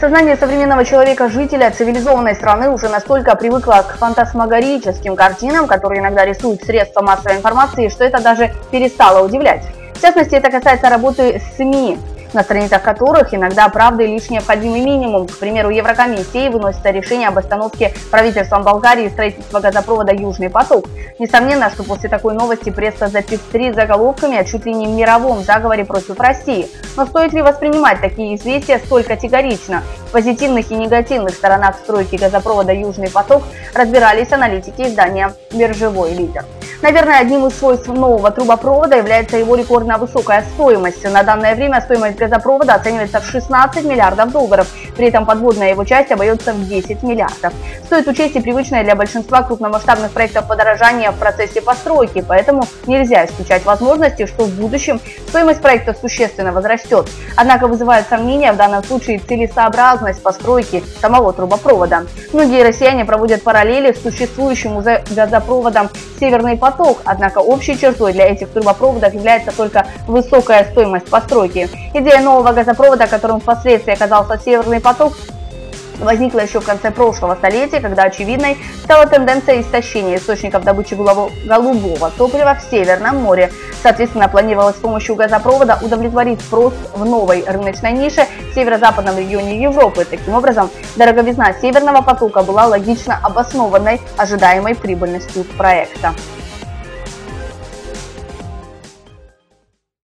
Сознание современного человека-жителя цивилизованной страны уже настолько привыкло к фантасмагорическим картинам, которые иногда рисуют средства массовой информации, что это даже перестало удивлять. В частности, это касается работы СМИ, на страницах которых иногда правды лишь необходимый минимум. К примеру, Еврокомиссии выносится решение об остановке правительством Болгарии строительства газопровода «Южный поток». Несомненно, что после такой новости пресса запестрит заголовками о чуть ли не мировом заговоре против России. Но стоит ли воспринимать такие известия столь категорично? В позитивных и негативных сторонах стройки газопровода «Южный поток» разбирались аналитики издания «Биржевой лидер». Наверное, одним из свойств нового трубопровода является его рекордно высокая стоимость. На данное время стоимость газопровода оценивается в 16 миллиардов долларов, при этом подводная его часть обойдется в 10 миллиардов. Стоит учесть и привычное для большинства крупномасштабных проектов подорожание в процессе постройки, поэтому нельзя исключать возможности, что в будущем стоимость проекта существенно возрастет. Однако вызывает сомнения в данном случае целесообразность постройки самого трубопровода. Многие россияне проводят параллели с существующим уже газопроводом «Северный поток». Однако общей чертой для этих трубопроводов является только высокая стоимость постройки. Идея нового газопровода, которым впоследствии оказался Северный поток, возникла еще в конце прошлого столетия, когда очевидной стала тенденция истощения источников добычи голубого топлива в Северном море. Соответственно, планировалось с помощью газопровода удовлетворить спрос в новой рыночной нише в северо-западном регионе Европы. Таким образом, дороговизна Северного потока была логично обоснованной ожидаемой прибыльностью проекта.